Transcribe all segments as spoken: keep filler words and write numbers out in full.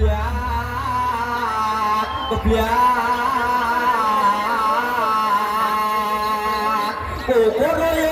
kebliak, kebliak, kokoroyo,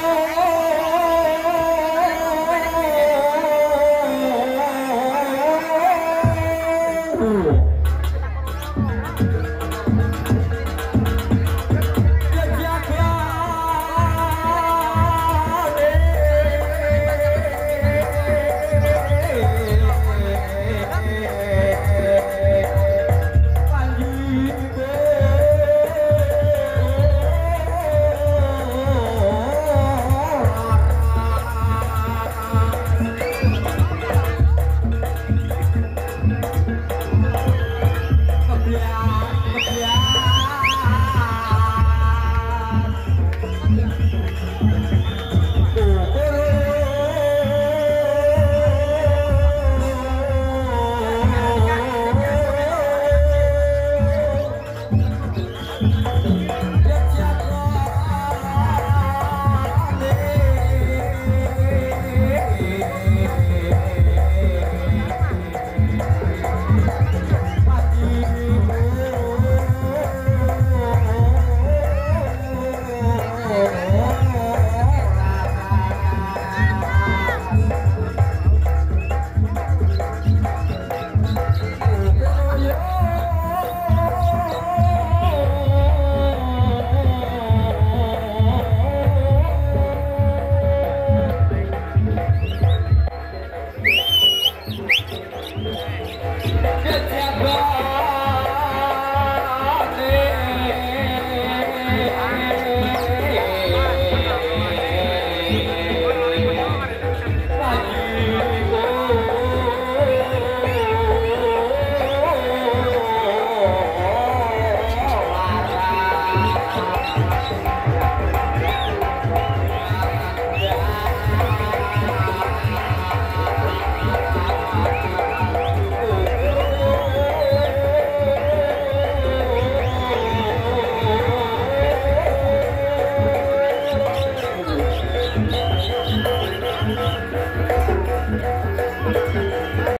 get that ball.